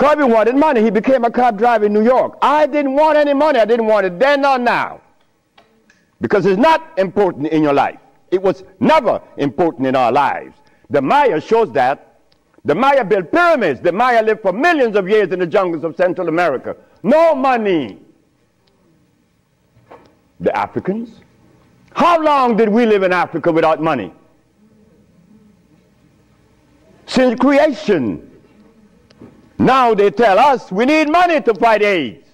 Kirby wanted money. He became a cab driver in New York. I didn't want any money. I didn't want it then or now. Because it's not important in your life. It was never important in our lives. The Maya shows that. The Maya built pyramids. The Maya lived for millions of years in the jungles of Central America. No money. The Africans. How long did we live in Africa without money? Since creation. Now they tell us we need money to fight AIDS.